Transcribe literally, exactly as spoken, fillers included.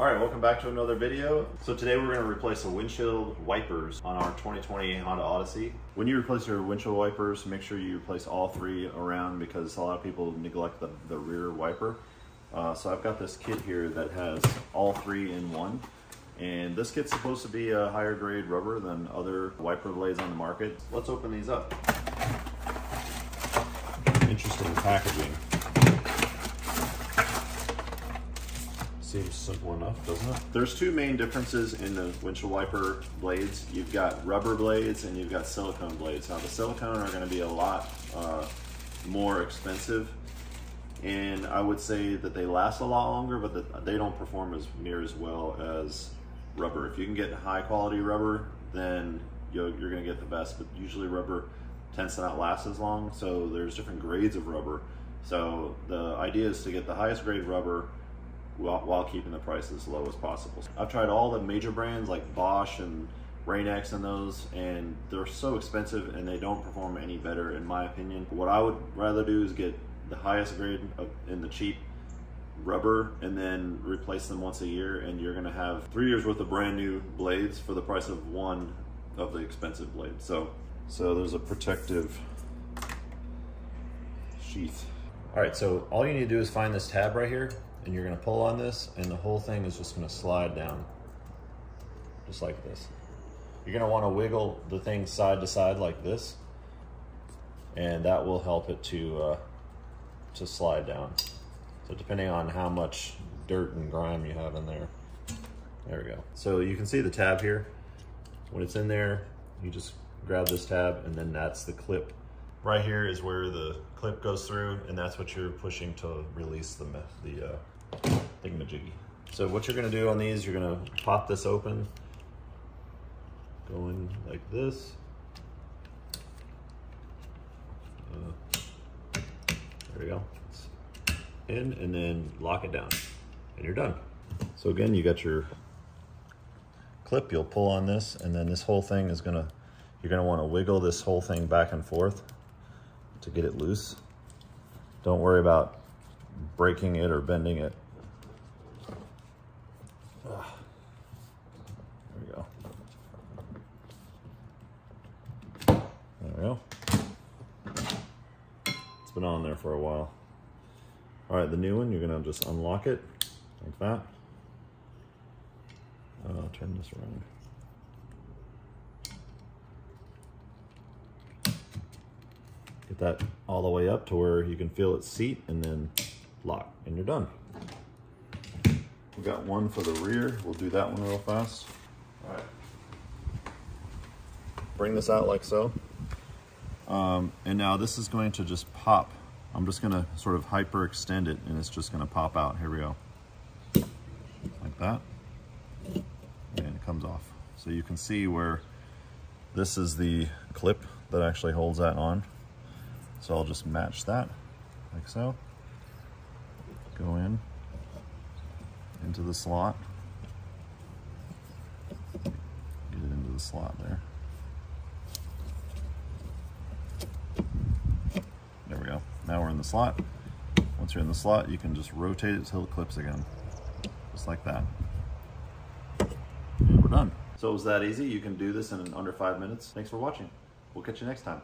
All right, welcome back to another video. So today we're gonna replace the windshield wipers on our twenty twenty Honda Odyssey. When you replace your windshield wipers, make sure you replace all three around because a lot of people neglect the, the rear wiper. Uh, so I've got this kit here that has all three in one. And this kit's supposed to be a higher grade rubber than other wiper blades on the market. Let's open these up. Interesting packaging. Seems simple enough, doesn't it? There's two main differences in the windshield wiper blades. You've got rubber blades and you've got silicone blades. Now the silicone are gonna be a lot uh, more expensive, and I would say that they last a lot longer, but the, they don't perform as near as well as rubber. If you can get high quality rubber, then you're, you're gonna get the best, but usually rubber tends to not last as long, so there's different grades of rubber. So the idea is to get the highest grade rubber while keeping the price as low as possible. I've tried all the major brands like Bosch and Rain-X and those, and they're so expensive and they don't perform any better in my opinion. What I would rather do is get the highest grade of, in the cheap rubber, and then replace them once a year, and you're gonna have three years worth of brand new blades for the price of one of the expensive blades. So, so there's a protective sheath. All right, so all you need to do is find this tab right here, and you're gonna pull on this, and the whole thing is just gonna slide down, just like this. You're gonna wanna wiggle the thing side to side like this, and that will help it to, uh, to slide down. So depending on how much dirt and grime you have in there. There we go. So you can see the tab here. When it's in there, you just grab this tab, and then that's the clip. Right here is where the clip goes through, and that's what you're pushing to release the, the uh, thingamajiggy. So what you're gonna do on these, you're gonna pop this open, go in like this. Uh, there we go. It's in, and then lock it down, and you're done. So again, you got your clip, you'll pull on this, and then this whole thing is gonna, you're gonna wanna wiggle this whole thing back and forth to get it loose. Don't worry about breaking it or bending it. Ugh. There we go. There we go. It's been on there for a while. All right, the new one, you're gonna just unlock it like that. I'll turn this around. Get that all the way up to where you can feel it seat, and then lock, and you're done. We've got one for the rear. We'll do that one real fast. All right. Bring this out like so. Um, and now this is going to just pop. I'm just gonna sort of hyperextend it, and it's just gonna pop out. Here we go. Like that. And it comes off. So you can see where this is the clip that actually holds that on. So I'll just match that, like so. Go in, into the slot. Get it into the slot there. There we go, now we're in the slot. Once you're in the slot, you can just rotate it till it clips again, just like that. And we're done. So it was that easy. You can do this in under five minutes. Thanks for watching. We'll catch you next time.